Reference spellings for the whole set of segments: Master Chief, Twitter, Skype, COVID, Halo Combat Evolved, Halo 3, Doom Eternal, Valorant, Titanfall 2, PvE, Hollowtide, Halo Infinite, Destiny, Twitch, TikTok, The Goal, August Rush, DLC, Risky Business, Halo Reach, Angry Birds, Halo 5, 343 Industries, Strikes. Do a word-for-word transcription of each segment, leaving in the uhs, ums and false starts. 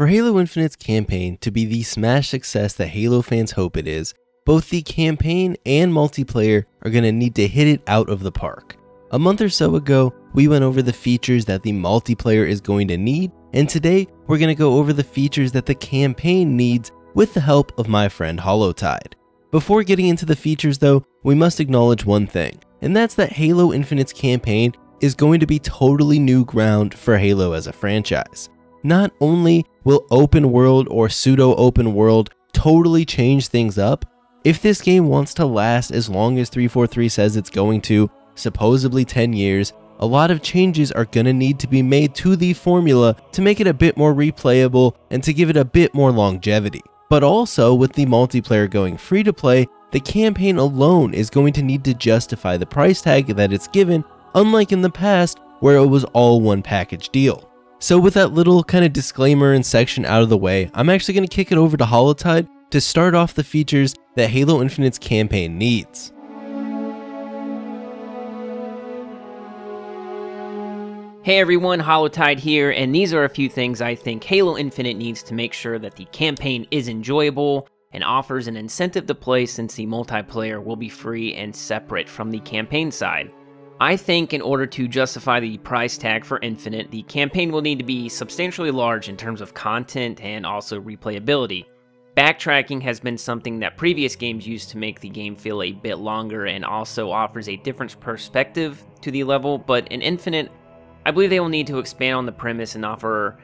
For Halo Infinite's campaign to be the smash success that Halo fans hope it is, both the campaign and multiplayer are going to need to hit it out of the park. A month or so ago, we went over the features that the multiplayer is going to need, and today we're going to go over the features that the campaign needs with the help of my friend Hollowtide. Before getting into the features though, we must acknowledge one thing, and that's that Halo Infinite's campaign is going to be totally new ground for Halo as a franchise. Not only will open world or pseudo open world totally change things up, if this game wants to last as long as three forty-three says it's going to, supposedly ten years, a lot of changes are going to need to be made to the formula to make it a bit more replayable and to give it a bit more longevity. But also, with the multiplayer going free to play, the campaign alone is going to need to justify the price tag that it's given, unlike in the past where it was all one package deal. So with that little kind of disclaimer and section out of the way, I'm actually going to kick it over to Hollowtide to start off the features that Halo Infinite's campaign needs. Hey everyone, Hollowtide here, and these are a few things I think Halo Infinite needs to make sure that the campaign is enjoyable and offers an incentive to play, since the multiplayer will be free and separate from the campaign side. I think in order to justify the price tag for Infinite, the campaign will need to be substantially large in terms of content and also replayability. Backtracking has been something that previous games used to make the game feel a bit longer and also offers a different perspective to the level, but in Infinite, I believe they will need to expand on the premise and offer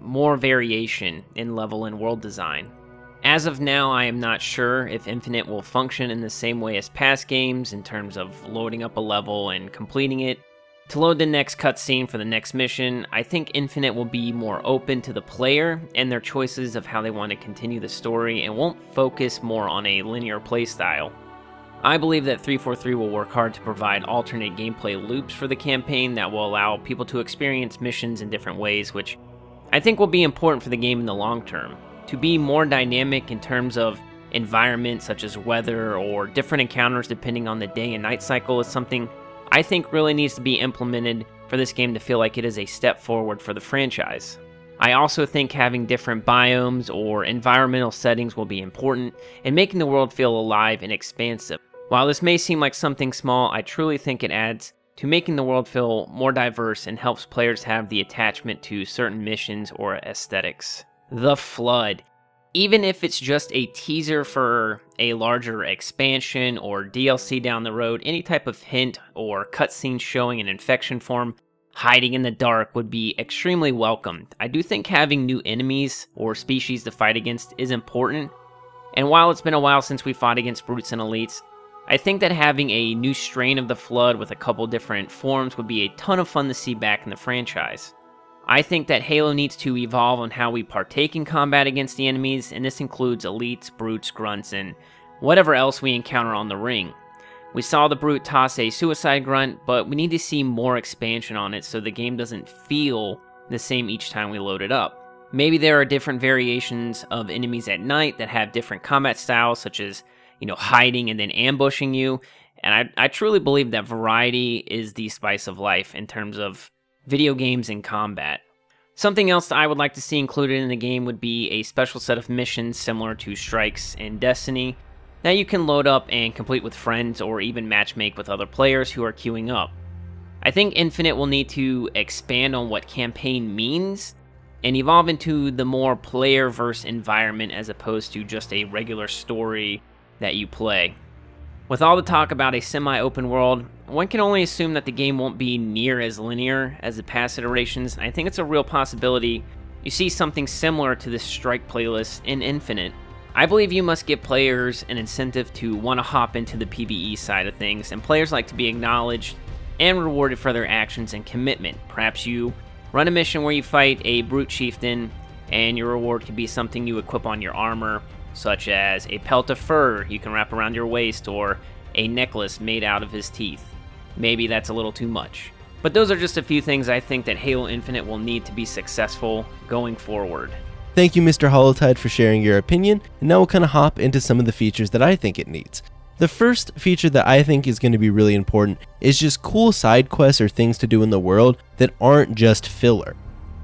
more variation in level and world design. As of now, I am not sure if Infinite will function in the same way as past games in terms of loading up a level and completing it. To load the next cutscene for the next mission, I think Infinite will be more open to the player and their choices of how they want to continue the story, and won't focus more on a linear playstyle. I believe that three forty-three will work hard to provide alternate gameplay loops for the campaign that will allow people to experience missions in different ways, which I think will be important for the game in the long term. To be more dynamic in terms of environments such as weather or different encounters depending on the day and night cycle is something I think really needs to be implemented for this game to feel like it is a step forward for the franchise. I also think having different biomes or environmental settings will be important in making the world feel alive and expansive. While this may seem like something small, I truly think it adds to making the world feel more diverse and helps players have the attachment to certain missions or aesthetics. The Flood. Even if it's just a teaser for a larger expansion or D L C down the road, any type of hint or cutscene showing an infection form hiding in the dark would be extremely welcomed. I do think having new enemies or species to fight against is important, and while it's been a while since we fought against brutes and elites, I think that having a new strain of the Flood with a couple different forms would be a ton of fun to see back in the franchise. I think that Halo needs to evolve on how we partake in combat against the enemies, and this includes elites, brutes, grunts, and whatever else we encounter on the ring. We saw the brute toss a suicide grunt, but we need to see more expansion on it so the game doesn't feel the same each time we load it up. Maybe there are different variations of enemies at night that have different combat styles, such as, you know, hiding and then ambushing you. And I, I truly believe that variety is the spice of life in terms of video games and combat. Something else that I would like to see included in the game would be a special set of missions similar to Strikes in Destiny that you can load up and complete with friends, or even matchmake with other players who are queuing up. I think Infinite will need to expand on what campaign means and evolve into the more player-verse environment as opposed to just a regular story that you play. With all the talk about a semi-open world, one can only assume that the game won't be near as linear as the past iterations, and I think it's a real possibility you see something similar to the Strike playlist in Infinite. I believe you must give players an incentive to want to hop into the PvE side of things, and players like to be acknowledged and rewarded for their actions and commitment. Perhaps you run a mission where you fight a brute chieftain, and your reward could be something you equip on your armor, such as a pelt of fur you can wrap around your waist, or a necklace made out of his teeth. Maybe that's a little too much. But those are just a few things I think that Halo Infinite will need to be successful going forward. Thank you, Mister Hollowtide, for sharing your opinion, and now we'll kind of hop into some of the features that I think it needs. The first feature that I think is going to be really important is just cool side quests or things to do in the world that aren't just filler.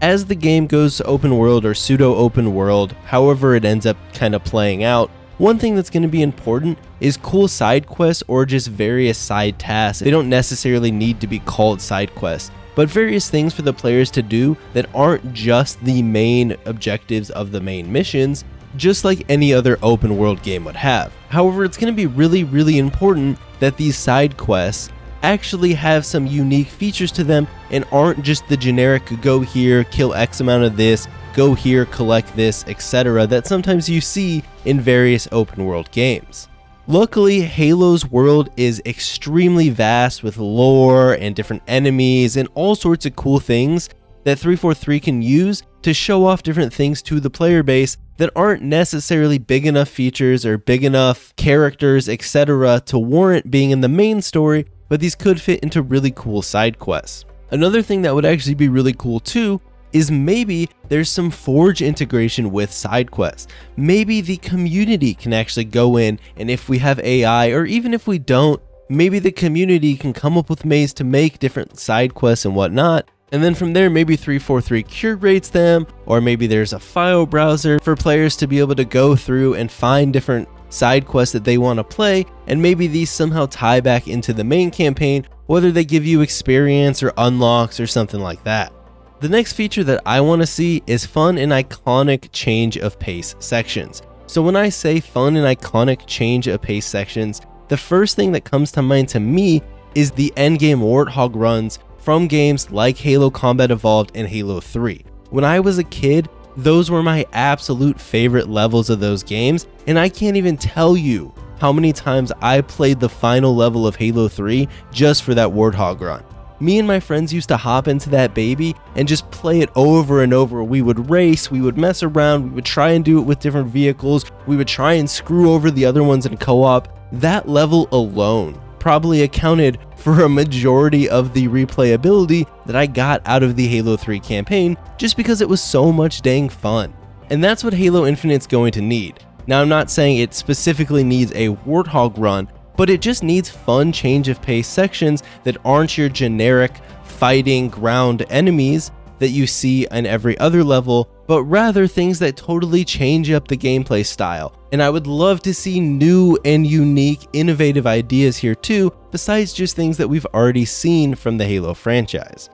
As the game goes to open world or pseudo-open world, however it ends up kind of playing out, one thing that's going to be important is cool side quests or just various side tasks. They don't necessarily need to be called side quests, but various things for the players to do that aren't just the main objectives of the main missions, just like any other open world game would have. However, it's going to be really, really important that these side quests actually have some unique features to them and aren't just the generic go here, kill X amount of this, go here, collect this, et cetera that sometimes you see in various open world games. Luckily, Halo's world is extremely vast with lore and different enemies and all sorts of cool things that three forty-three can use to show off different things to the player base that aren't necessarily big enough features or big enough characters, et cetera to warrant being in the main story, but these could fit into really cool side quests. Another thing that would actually be really cool too is maybe there's some Forge integration with side quests. Maybe the community can actually go in, and if we have A I, or even if we don't, maybe the community can come up with ways to make different side quests and whatnot. And then from there, maybe three forty-three curates them, or maybe there's a file browser for players to be able to go through and find different side quests that they want to play, and maybe these somehow tie back into the main campaign, whether they give you experience or unlocks or something like that. The next feature that I want to see is fun and iconic change of pace sections. So when I say fun and iconic change of pace sections, the first thing that comes to mind to me is the endgame Warthog runs from games like Halo Combat Evolved and Halo three. When I was a kid, those were my absolute favorite levels of those games, and I can't even tell you how many times I played the final level of Halo three just for that Warthog run. Me and my friends used to hop into that baby and just play it over and over. We would race, we would mess around, we would try and do it with different vehicles, we would try and screw over the other ones in co-op. That level alone probably accounted for a majority of the replayability that I got out of the Halo three campaign, just because it was so much dang fun. And that's what Halo Infinite's going to need. Now, I'm not saying it specifically needs a Warthog run, but it just needs fun change of pace sections that aren't your generic fighting ground enemies that you see in every other level, but rather things that totally change up the gameplay style. And I would love to see new and unique, innovative ideas here too, besides just things that we've already seen from the Halo franchise.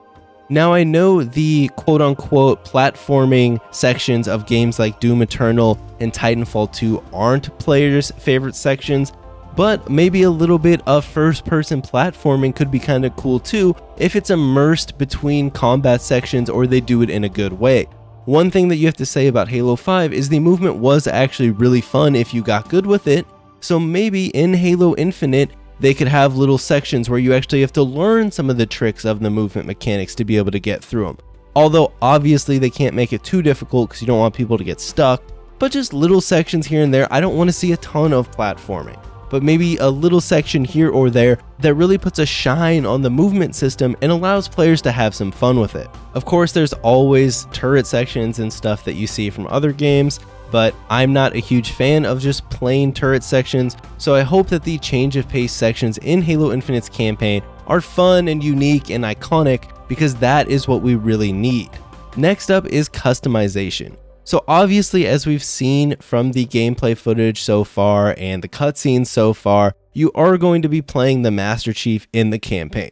Now, I know the quote-unquote platforming sections of games like Doom Eternal and Titanfall two aren't players' favorite sections, but maybe a little bit of first-person platforming could be kind of cool too if it's immersed between combat sections or they do it in a good way. One thing that you have to say about Halo five is the movement was actually really fun if you got good with it, so maybe in Halo Infinite they could have little sections where you actually have to learn some of the tricks of the movement mechanics to be able to get through them. Although obviously they can't make it too difficult because you don't want people to get stuck, but just little sections here and there. I don't want to see a ton of platforming, but maybe a little section here or there that really puts a shine on the movement system and allows players to have some fun with it. Of course, there's always turret sections and stuff that you see from other games, but I'm not a huge fan of just plain turret sections, so I hope that the change of pace sections in Halo Infinite's campaign are fun and unique and iconic, because that is what we really need. Next up is customization. So obviously, as we've seen from the gameplay footage so far and the cutscenes so far, you are going to be playing the Master Chief in the campaign.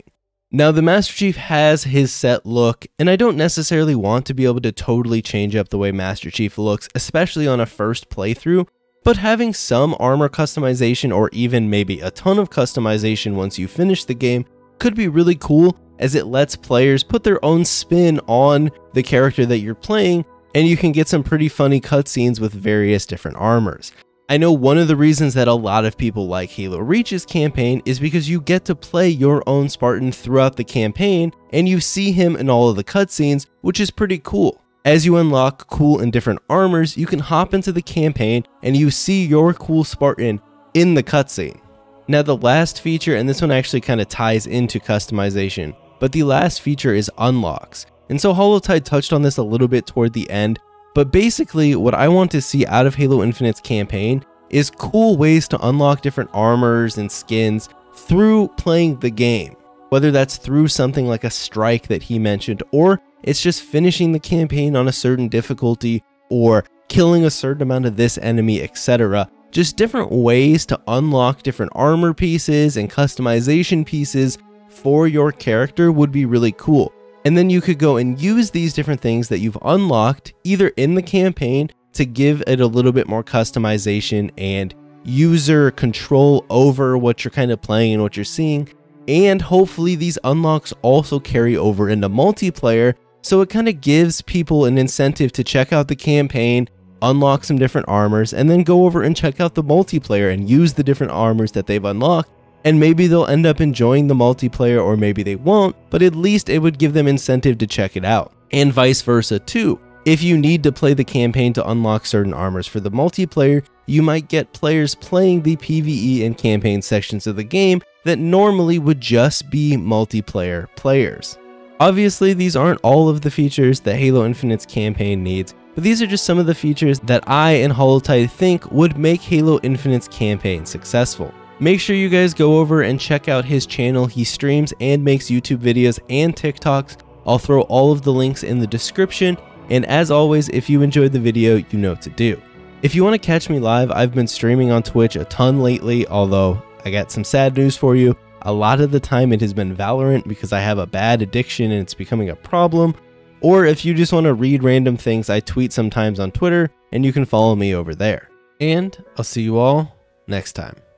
Now, the Master Chief has his set look, and I don't necessarily want to be able to totally change up the way Master Chief looks, especially on a first playthrough, but having some armor customization or even maybe a ton of customization once you finish the game could be really cool, as it lets players put their own spin on the character that you're playing, and you can get some pretty funny cutscenes with various different armors. I know one of the reasons that a lot of people like Halo Reach's campaign is because you get to play your own Spartan throughout the campaign, and you see him in all of the cutscenes, which is pretty cool. As you unlock cool and different armors, you can hop into the campaign and you see your cool Spartan in the cutscene. Now, the last feature, and this one actually kind of ties into customization, but the last feature is unlocks. And so Hollowtide touched on this a little bit toward the end, but basically what I want to see out of Halo Infinite's campaign is cool ways to unlock different armors and skins through playing the game, whether that's through something like a strike that he mentioned, or It's just finishing the campaign on a certain difficulty or killing a certain amount of this enemy, et cetera. Just different ways to unlock different armor pieces and customization pieces for your character would be really cool. And then you could go and use these different things that you've unlocked either in the campaign to give it a little bit more customization and user control over what you're kind of playing and what you're seeing. And hopefully these unlocks also carry over into multiplayer, so it kind of gives people an incentive to check out the campaign, unlock some different armors, and then go over and check out the multiplayer and use the different armors that they've unlocked. And maybe they'll end up enjoying the multiplayer, or maybe they won't, but at least it would give them incentive to check it out. And vice versa too. If you need to play the campaign to unlock certain armors for the multiplayer, you might get players playing the PvE and campaign sections of the game that normally would just be multiplayer players. Obviously, these aren't all of the features that Halo Infinite's campaign needs, but these are just some of the features that I and Hollowtide think would make Halo Infinite's campaign successful. Make sure you guys go over and check out his channel. He streams and makes YouTube videos and TikToks. I'll throw all of the links in the description. And as always, if you enjoyed the video, you know what to do. If you want to catch me live, I've been streaming on Twitch a ton lately, although I got some sad news for you. A lot of the time it has been Valorant because I have a bad addiction and it's becoming a problem. Or if you just want to read random things, I tweet sometimes on Twitter and you can follow me over there. And I'll see you all next time.